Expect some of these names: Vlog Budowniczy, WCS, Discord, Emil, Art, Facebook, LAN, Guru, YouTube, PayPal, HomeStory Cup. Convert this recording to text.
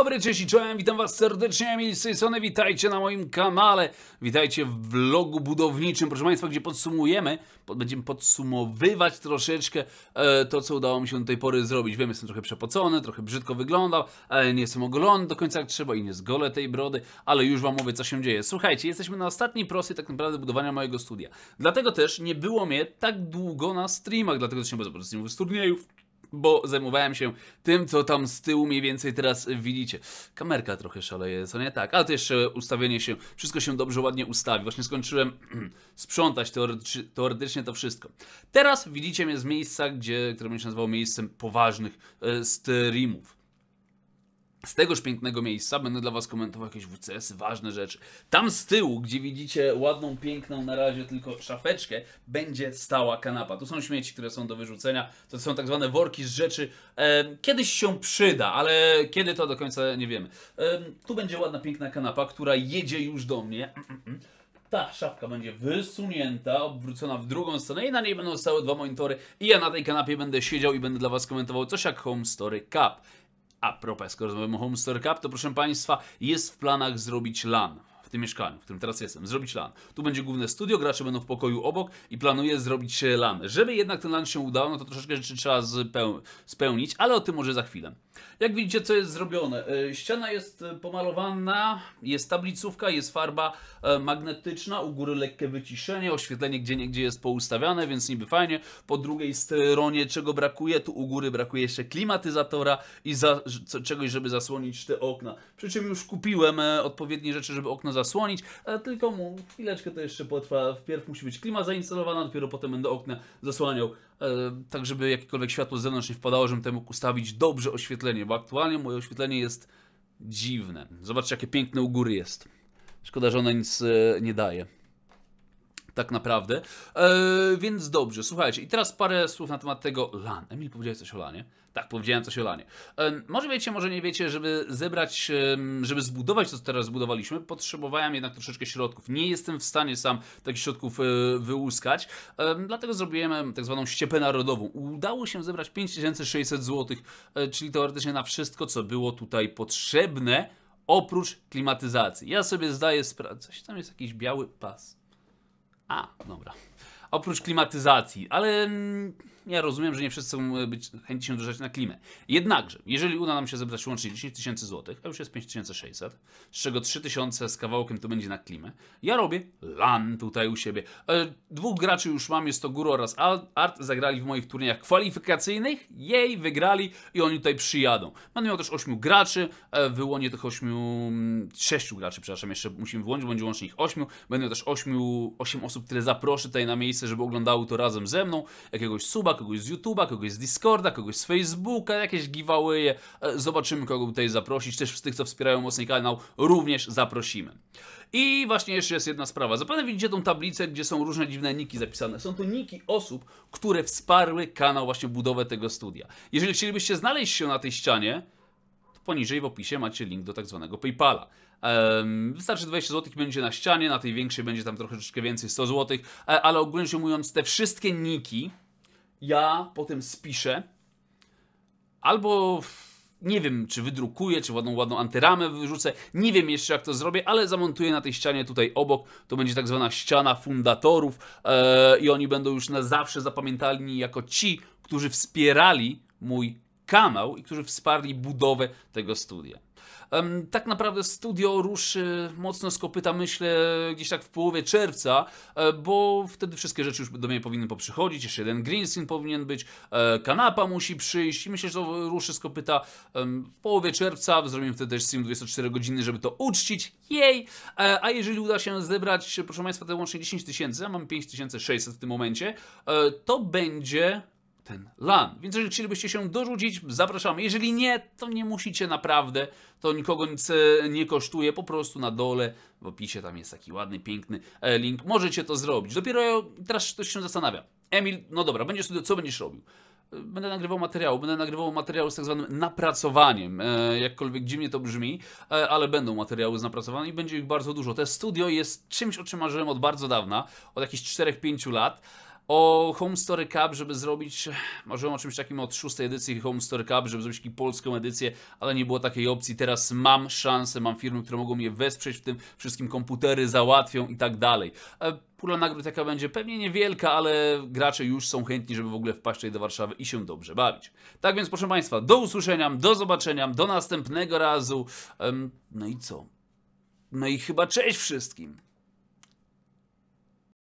Dobry, cześć i czołem, witam was serdecznie, mili z tej strony, witajcie na moim kanale, witajcie w vlogu budowniczym, proszę państwa, gdzie będziemy podsumowywać troszeczkę to, co udało mi się do tej pory zrobić. Wiem, jestem trochę przepocony, trochę brzydko wyglądał, nie jestem ogolony do końca jak trzeba i nie zgolę tej brody, ale już wam mówię, co się dzieje. Słuchajcie, jesteśmy na ostatniej prostej tak naprawdę budowania mojego studia, dlatego też nie było mnie tak długo na streamach, dlatego też nie było z nim z turniejów, bo zajmowałem się tym, co tam z tyłu mniej więcej teraz widzicie. Kamerka trochę szaleje, co nie tak, ale to jeszcze ustawienie się, wszystko się dobrze, ładnie ustawi. Właśnie skończyłem sprzątać teoretycznie to wszystko. Teraz widzicie mnie z miejsca, które będzie się nazywało miejscem poważnych streamów. Z tegoż pięknego miejsca będę dla was komentował jakieś WCS-y, ważne rzeczy. Tam z tyłu, gdzie widzicie ładną, piękną na razie tylko szafeczkę, będzie stała kanapa. Tu są śmieci, które są do wyrzucenia. To są tak zwane worki z rzeczy. Kiedyś się przyda, ale kiedy to do końca nie wiemy. Tu będzie ładna, piękna kanapa, która jedzie już do mnie. Ta szafka będzie wysunięta, obwrócona w drugą stronę i na niej będą stały dwa monitory. I ja na tej kanapie będę siedział i będę dla was komentował coś jak HomeStory Cup. A propos, skoro rozmawiamy o HomeStory Cup, to proszę państwa, jest w planach zrobić LAN w tym mieszkaniu, w którym teraz jestem, zrobić LAN. Tu będzie główne studio, gracze będą w pokoju obok i planuję zrobić LAN. Żeby jednak ten LAN się udał, no to troszeczkę rzeczy trzeba spełnić, ale o tym może za chwilę. Jak widzicie, co jest zrobione? Ściana jest pomalowana, jest tablicówka, jest farba magnetyczna, u góry lekkie wyciszenie, oświetlenie gdzieniegdzie jest poustawiane, więc niby fajnie. Po drugiej stronie czego brakuje? Tu u góry brakuje jeszcze klimatyzatora i czegoś, żeby zasłonić te okna. Przy czym już kupiłem odpowiednie rzeczy, żeby okno zasłonić, tylko mu chwileczkę to jeszcze potrwa. Wpierw musi być klima zainstalowana, dopiero potem będę okna zasłaniał, tak żeby jakiekolwiek światło z zewnątrz nie wpadało, żebym mógł ustawić dobrze oświetlenie, bo aktualnie moje oświetlenie jest dziwne. Zobaczcie, jakie piękne u góry jest. Szkoda, że ona nic nie daje. Tak naprawdę. Więc dobrze, słuchajcie. I teraz parę słów na temat tego LAN. Emil, powiedziałeś coś o LANie? Tak, powiedziałem coś o LANie. Może wiecie, może nie wiecie, żeby zbudować to, co teraz zbudowaliśmy, potrzebowałem jednak troszeczkę środków. Nie jestem w stanie sam takich środków wyłuskać, dlatego zrobiłem tak zwaną ściepę narodową. Udało się zebrać 5600 zł, czyli teoretycznie na wszystko, co było tutaj potrzebne, oprócz klimatyzacji. Ja sobie zdaję sprawę, coś tam jest jakiś biały pas. A, dobra. Oprócz klimatyzacji, ale ja rozumiem, że nie wszyscy chcą chęci się dorzucać na klimę. Jednakże, jeżeli uda nam się zebrać łącznie 10 tysięcy złotych, a już jest 5600, z czego 3000 z kawałkiem to będzie na klimę, ja robię LAN tutaj u siebie. Dwóch graczy już mam, jest to Guru oraz Art, zagrali w moich turniejach kwalifikacyjnych, jej wygrali i oni tutaj przyjadą. Będę miał też 8 graczy, wyłonię tych 6 graczy, przepraszam, jeszcze musimy wyłonić, będzie łącznie ich 8. Będę miał też 8 osób, które zaproszę tutaj na miejsce, żeby oglądały to razem ze mną, jakiegoś suba, kogoś z YouTube'a, kogoś z Discorda, kogoś z Facebooka, jakieś giveaway'e. Zobaczymy, kogo tutaj zaprosić. Też z tych, co wspierają mocny kanał, również zaprosimy. I właśnie jeszcze jest jedna sprawa. Zapewne widzicie tą tablicę, gdzie są różne dziwne niki zapisane. Są to niki osób, które wsparły kanał, właśnie budowę tego studia. Jeżeli chcielibyście znaleźć się na tej ścianie, to poniżej w opisie macie link do tak zwanego PayPala. Wystarczy 20 zł i będzie na ścianie, na tej większej będzie tam troszeczkę więcej, 100 zł, ale ogólnie rzecz ujmując, te wszystkie niki ja potem spiszę, albo nie wiem, czy wydrukuję, czy ładną antyramę wyrzucę, nie wiem jeszcze jak to zrobię, ale zamontuję na tej ścianie tutaj obok, to będzie tak zwana ściana fundatorów i oni będą już na zawsze zapamiętani jako ci, którzy wspierali mój kanał i którzy wsparli budowę tego studia. Tak naprawdę studio ruszy mocno z kopyta, myślę, gdzieś tak w połowie czerwca, bo wtedy wszystkie rzeczy już do mnie powinny poprzychodzić, jeszcze jeden green screen powinien być, kanapa musi przyjść i myślę, że to ruszy z kopyta w połowie czerwca, zrobimy wtedy też stream 24 godziny, żeby to uczcić, jej! A jeżeli uda się zebrać, proszę państwa, te łącznie 10 tysięcy, ja mam 5600 w tym momencie, to będzie ten LAN. Więc jeżeli chcielibyście się dorzucić, zapraszamy. Jeżeli nie, to nie musicie naprawdę. To nikogo nic nie kosztuje. Po prostu na dole w opisie tam jest taki ładny, piękny link. Możecie to zrobić. Dopiero teraz ktoś się zastanawia. Emil, no dobra, będziesz studio, co będziesz robił? Będę nagrywał materiały z tak zwanym napracowaniem, jakkolwiek dziwnie to brzmi, ale będą materiały z napracowaniem i będzie ich bardzo dużo. To studio jest czymś, o czym marzyłem od bardzo dawna, od jakichś 4-5 lat. o HomeStory Cup, żeby zrobić, może o czymś takim od 6 edycji HomeStory Cup, żeby zrobić polską edycję, ale nie było takiej opcji. Teraz mam szansę, mam firmy, które mogą mnie wesprzeć w tym, wszystkim komputery załatwią i tak dalej. Pula nagród jaka będzie pewnie niewielka, ale gracze już są chętni, żeby w ogóle wpaść tutaj do Warszawy i się dobrze bawić. Tak więc proszę Państwa, do usłyszenia, do zobaczenia, do następnego razu. No i co? No i chyba cześć wszystkim!